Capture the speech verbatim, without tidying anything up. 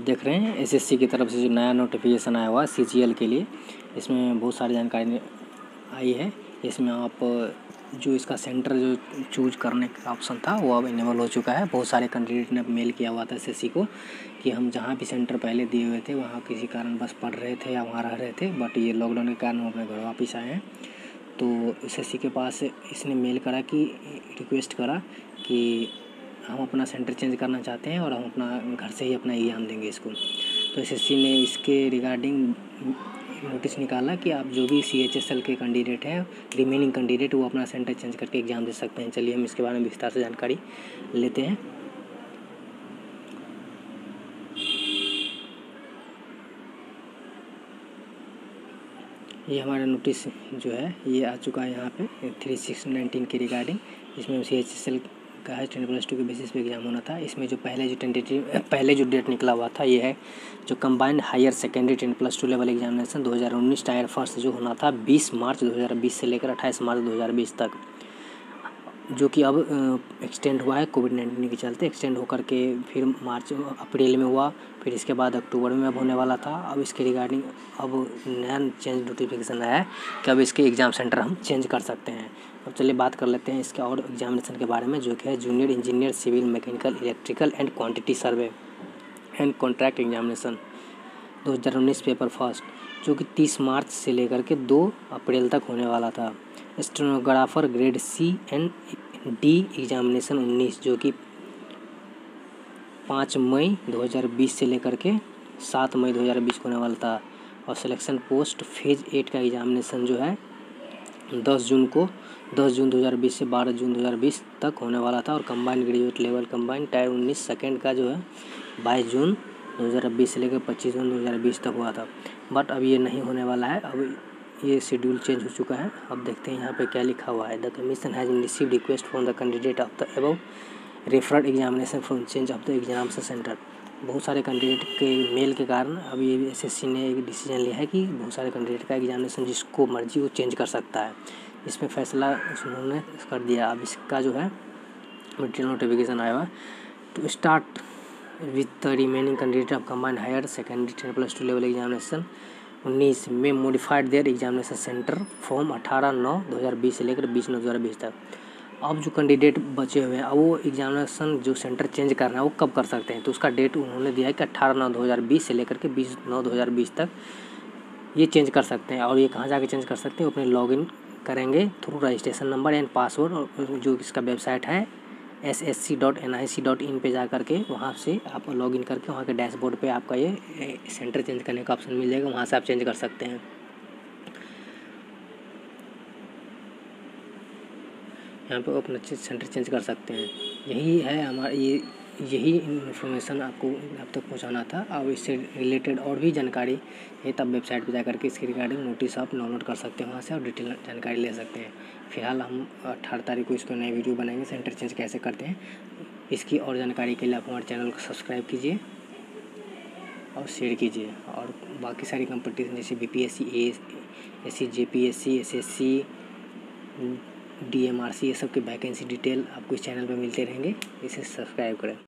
आप देख रहे हैं एसएससी की तरफ से जो नया नोटिफिकेशन आया हुआ है सीजीएल के लिए, इसमें बहुत सारी जानकारी आई है। इसमें आप जो इसका सेंटर जो चूज करने का ऑप्शन था वो अब इनेबल हो चुका है। बहुत सारे कैंडिडेट ने मेल किया हुआ था एसएससी को कि हम जहाँ भी सेंटर पहले दिए हुए थे वहाँ किसी कारण बस पढ़ रहे थे या वहाँ रह रहे थे, बट ये लॉकडाउन के कारण हम अपने घर वापस आए हैं। तो एसएससी के पास इसने मेल करा कि रिक्वेस्ट करा कि हम अपना सेंटर चेंज करना चाहते हैं और हम अपना घर से ही अपना एग्ज़ाम देंगे स्कूल। तो एसएससी ने इसके रिगार्डिंग नोटिस निकाला कि आप जो भी सीएचएसएल के कैंडिडेट हैं, रिमेनिंग कैंडिडेट, वो अपना सेंटर चेंज करके एग्ज़ाम दे सकते हैं। चलिए हम इसके बारे में विस्तार से जानकारी लेते हैं। ये हमारा नोटिस जो है ये आ चुका है यहाँ पे थ्री सिक्स नाइनटीन के रिगार्डिंग। इसमें सीएचएसएल का है टेन प्लस टू के बेसिस पे एग्ज़ाम होना था। इसमें जो पहले जो टेंटेटिव पहले जो डेट निकला हुआ था ये है जो combined higher secondary ten plus two level examination दो हज़ार उन्नीस टायर फर्स्ट जो होना था बीस मार्च दो हज़ार बीस से लेकर अट्ठाईस मार्च दो हज़ार बीस तक, जो कि अब एक्सटेंड हुआ है कोविड नाइन्टीन के चलते। एक्सटेंड होकर के फिर मार्च अप्रैल में हुआ, फिर इसके बाद अक्टूबर में अब होने वाला था। अब इसके रिगार्डिंग अब नया चेंज नोटिफिकेशन आया है कि अब इसके एग्ज़ाम सेंटर हम चेंज कर सकते हैं। अब चलिए बात कर लेते हैं इसके और एग्जामिनेशन के बारे में, जो कि है junior engineer civil mechanical electrical and quantity survey and contract examination दो हज़ार उन्नीस पेपर फर्स्ट, जो कि तीस मार्च से लेकर के दो अप्रैल तक होने वाला था। Stenographer grade C and D examination उन्नीस, जो कि पाँच मई दो हज़ार बीस से लेकर के सात मई दो हज़ार बीस को होने वाला था। और सिलेक्शन पोस्ट फेज एट का एग्जामिनेशन जो है दस जून को दस जून दो हज़ार बीस से बारह जून दो हज़ार बीस तक होने वाला था। और combined graduate level combined tier उन्नीस सेकेंड का जो है बाईस जून दो हज़ार बीस से लेकर पच्चीस जून दो हज़ार बीस तक हुआ था, बट अब ये नहीं होने वाला है। अब ये शेड्यूल चेंज हो चुका है। अब देखते हैं यहाँ पे क्या लिखा हुआ है। The commission has received request from the candidate of the above referred examination from change of the exam centre. बहुत सारे कैंडिडेट के मेल के कारण अब ये एसएससी ने एक डिसीजन लिया है कि बहुत सारे कैंडिडेट का एग्जामिनेशन जिसको मर्जी वो चेंज कर सकता है। इसमें फैसला उन्होंने कर दिया। अब इसका जो है मिड नोटिफिकेशन आया हुआ to start with the remaining candidate of combined higher secondary ten plus two level examination उन्नीस में modified their examination centre from अठारह नौ दो हज़ार बीस से लेकर बीस नौ दो हज़ार बीस तक। अब जो कैंडिडेट बचे हुए हैं अब वो एग्जामिनेशन जो सेंटर चेंज करना है वो कब कर सकते हैं, तो उसका डेट उन्होंने दिया है कि अठारह नौ दो हज़ार बीस से लेकर के बीस नौ दो हज़ार बीस तक ये चेंज कर सकते हैं। और ये कहाँ जाके चेंज कर सकते हैं, अपने लॉगिन करेंगे through registration number and password, और जो इसका वेबसाइट है S S C dot N I C dot in पर जा करके वहाँ से आप लॉग इन करके वहाँ के डैशबोर्ड पे आपका ये सेंटर चेंज करने का ऑप्शन मिल जाएगा, वहाँ से आप चेंज कर सकते हैं। यहाँ पे अपना सेंटर चेंज कर सकते हैं। यही है हमारा ये यही इन्फॉर्मेशन आपको अब तक पहुँचाना था। अब इससे रिलेटेड और भी जानकारी ये तब वेबसाइट पर जा करके इसके रिगार्डिंग नोटिस आप डाउनलोड कर सकते हैं, वहाँ से आप डिटेल जानकारी ले सकते हैं। फिलहाल हम अट्ठारह तारीख को इसको नई वीडियो बनाएंगे सेंटर चेंज कैसे करते हैं। इसकी और जानकारी के लिए आप हमारे चैनल को सब्सक्राइब कीजिए और शेयर कीजिए। और बाकी सारी कंपटीशन जैसे B P S C S C J P S C S S C D M R C, ये सब की वैकेंसी डिटेल आपको इस चैनल पर मिलते रहेंगे। इसे सब्सक्राइब करें।